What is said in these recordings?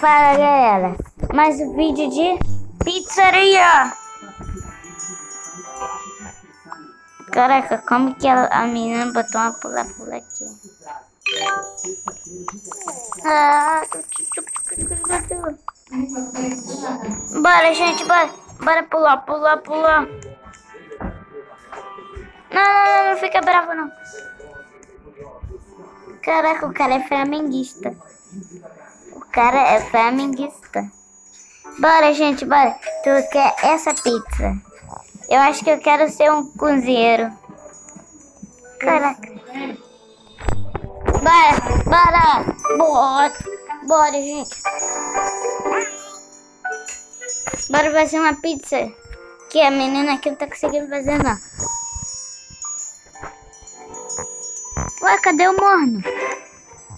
Fala galera, mais um vídeo de pizzaria. Caraca, como que a menina botou uma pula-pula aqui? Bora gente, bora pular. Não fica bravo não. Caraca, o cara é flamenguista. O cara é flamenguista. Bora, gente, bora. Tu quer essa pizza? Eu acho que eu quero ser um cozinheiro. Caraca. Bora. Bora, gente. Bora fazer uma pizza. Que a menina aqui não tá conseguindo fazer, não. Ué, cadê o morno?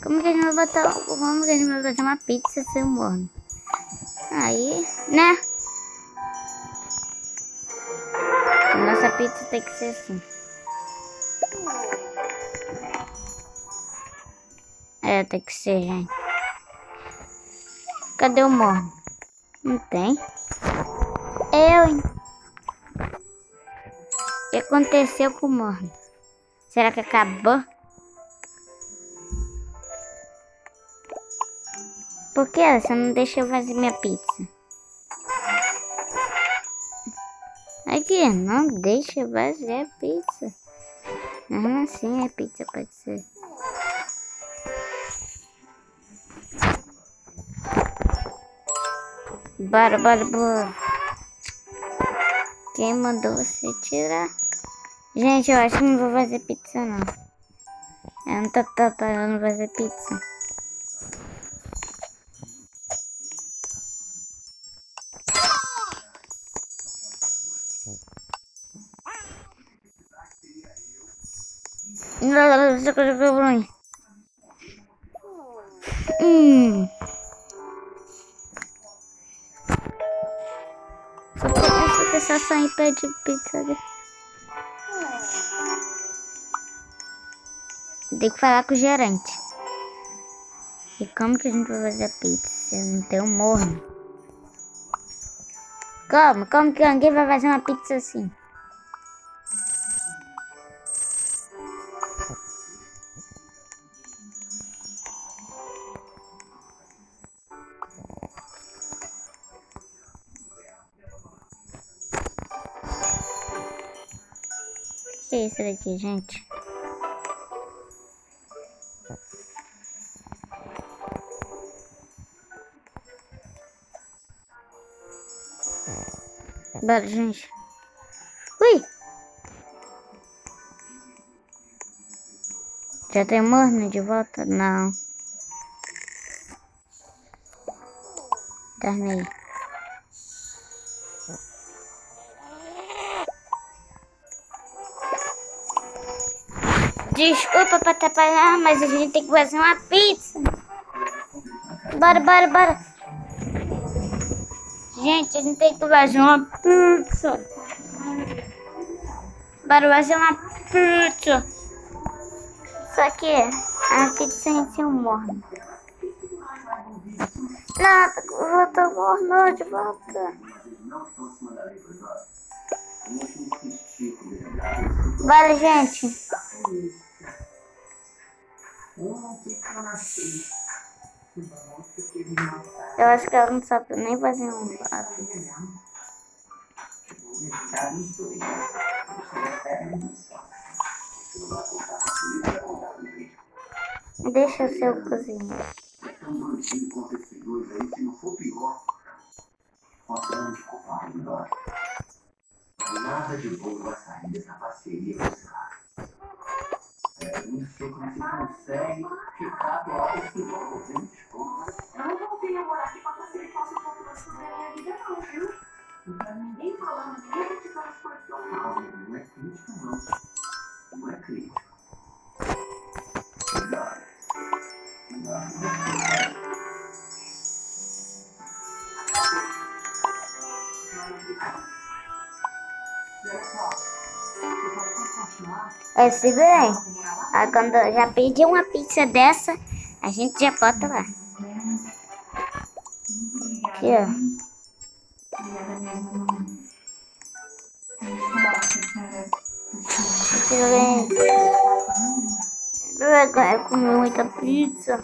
Como que a gente vai botar... Como que a gente vai fazer uma pizza sem o morno? Aí, né? Nossa pizza tem que ser assim. É, tem que ser, gente. Cadê o morno? Não tem. Hein? O que aconteceu com o morno? Será que acabou? Por que você não deixa eu fazer minha pizza? Aqui, não deixa eu fazer a pizza. Ah, sim, a pizza pode ser. Bora. Quem mandou você tirar? Gente, eu acho que não vou fazer pizza, não. Eu não tô preparando fazer pizza. Essa pessoa só em pé de pizza. Tem que falar com o gerente. E como que a gente vai fazer a pizza se não tem um morno? Como que alguém vai fazer uma pizza assim? O que é isso daqui, gente? Bora, gente. Ui! Já tem morno de volta? Não. Terminei. Desculpa pra atrapalhar, mas a gente tem que fazer uma pizza. Bora. Gente, a gente tem que fazer uma pizza. Bora fazer uma pizza. Só que a pizza em si é um morno. Nada, voltou o morno de volta. Bora, gente. Eu acho que ela não sabe nem fazer um prato. Deixa o seu cozinho. Nada de bolo vai sair dessa parceria com esse cara. Eu não sei como você consegue ficar do lado do eu não voltei a morar aqui pra você que faça um pouco das coisas da minha vida, não, viu? Não tá ninguém falando, ninguém criticando as coisas que eu falo. Não é crítica, não. Não é crítica. É, segura aí. Ah, quando eu já pedi uma pizza dessa, a gente já bota lá. Yeah. Agora vai comer muita pizza.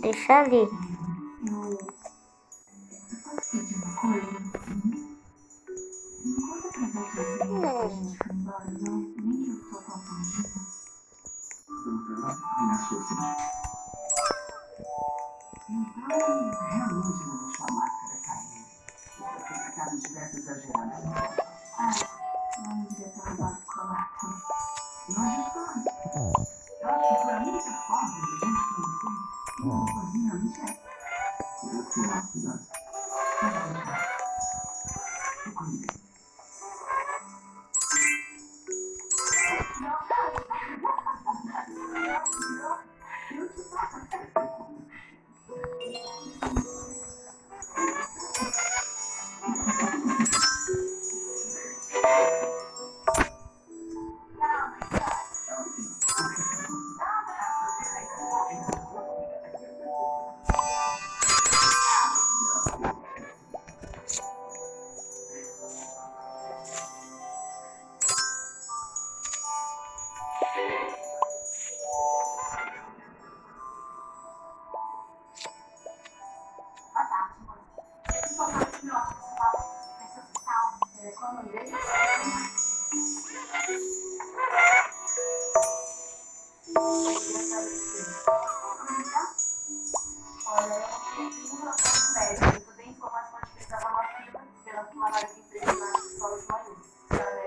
Deixa ali.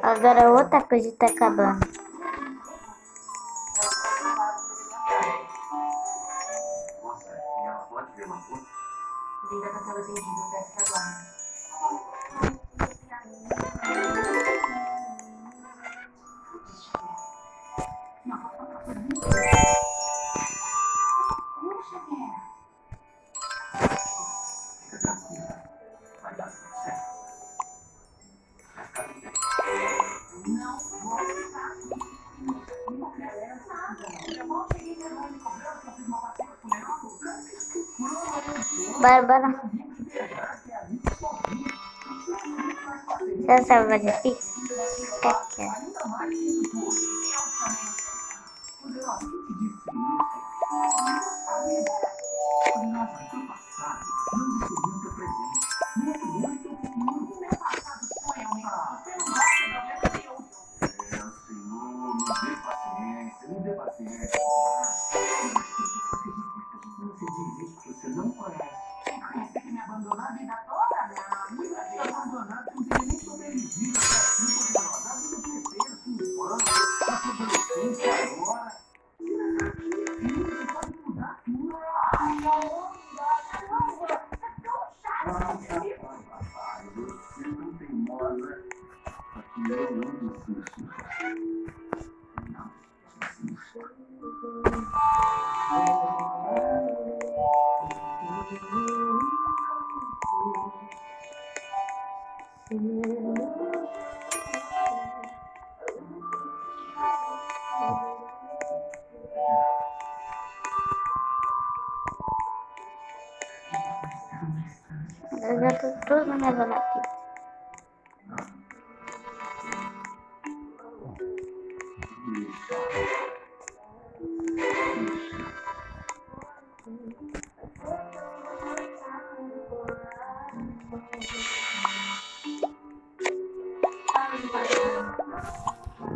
Agora outra coisa tá acabando. Nossa, ela pode ver uma coisa? Liga pra tela atendida, peça que aguarde. Bárbara, você sabe fazer pizza?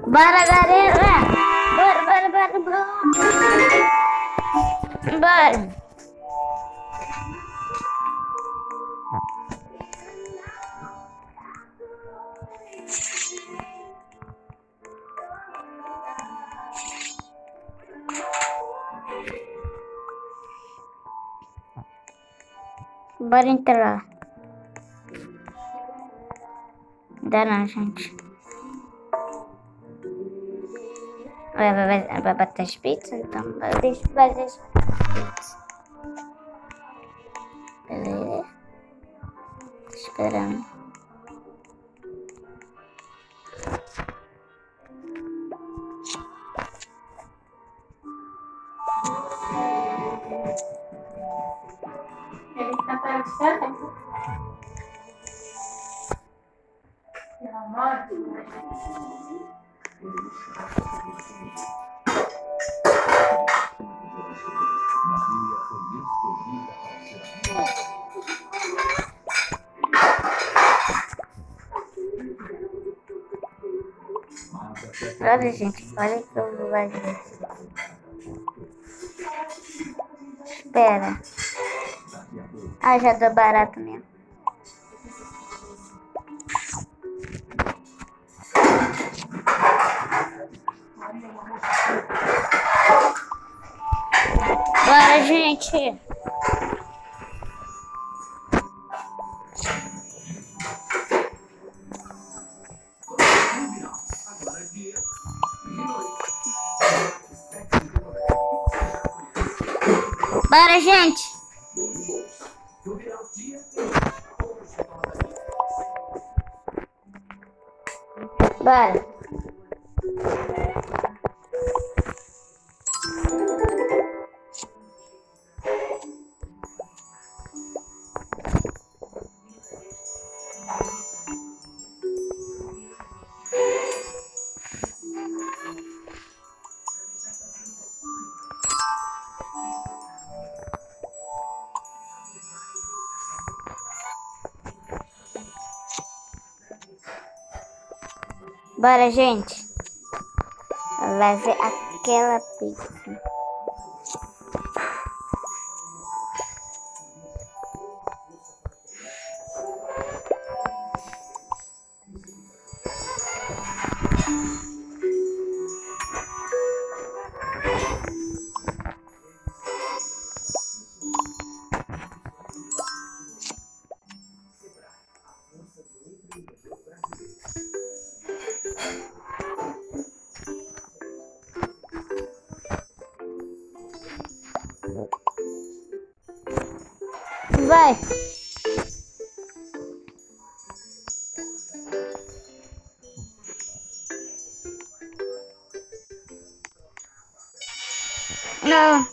Bora, galera! Bora! Bora! Bar intră. Dar n-am șans. Vai bater spitz, então. Deixa fazer spitz. Beleza. Esperando. Olha, gente, olha que eu vou fazer. Espera. Ah, já deu barato mesmo. Bora, gente. Bora, gente. Bora. Bora, gente. Vai ver aquela pizza. Vai. Não.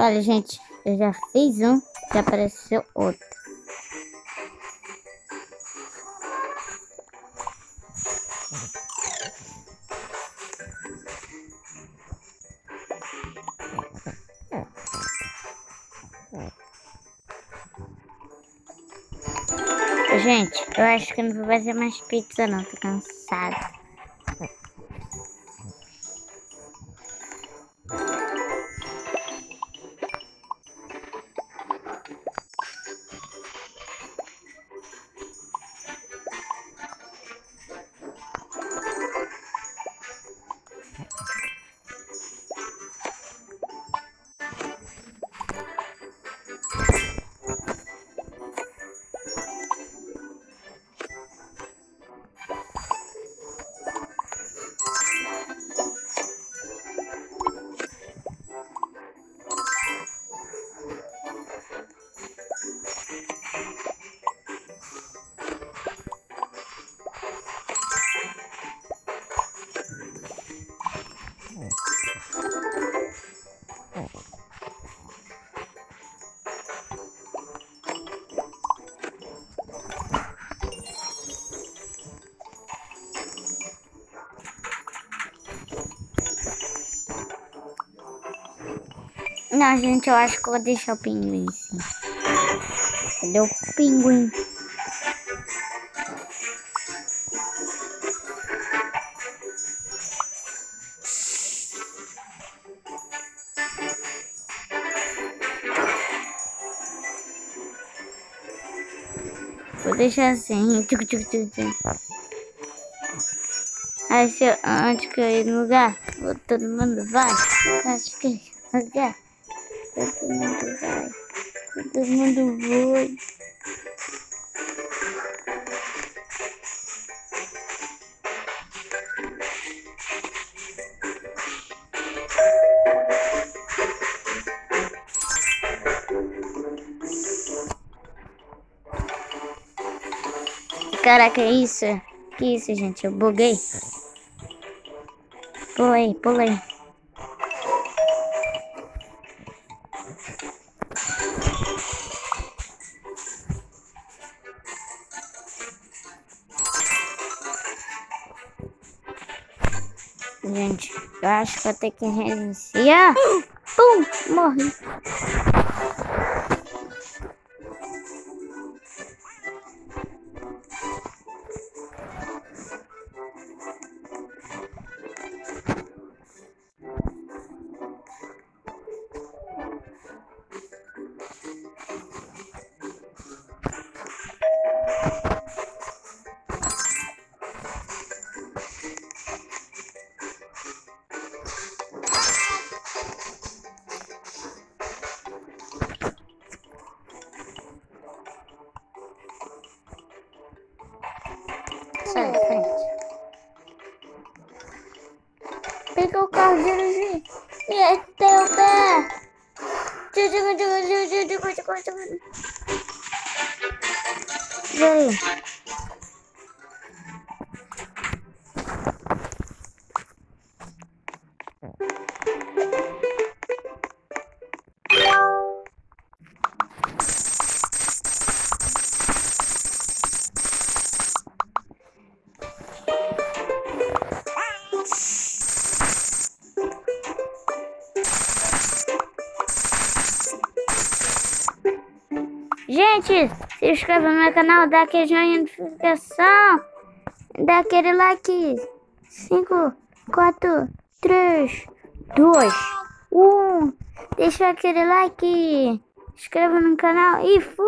Olha, gente, eu já fiz um, já apareceu outro. Gente, eu acho que não vou fazer mais pizza não, tô cansada. Não, gente, eu acho que eu vou deixar o pinguim sim. Cadê o pinguim? Vou deixar assim. Aí se eu, antes que eu ir no lugar, todo mundo vai. Acho que no lugar, todo mundo vai. Todo mundo voa. Caraca, é isso? Que isso, gente? Eu buguei. Pulei, pulei. Gente, eu acho que vou ter que reiniciar. Pum, morri. Pega o carro, dirigir. E tem o pé. Gente, se inscreve no meu canal, dá aquele joinha de notificação, dá aquele like. 5, 4, 3, 2, 1. Deixa aquele like, inscreva no canal e fui.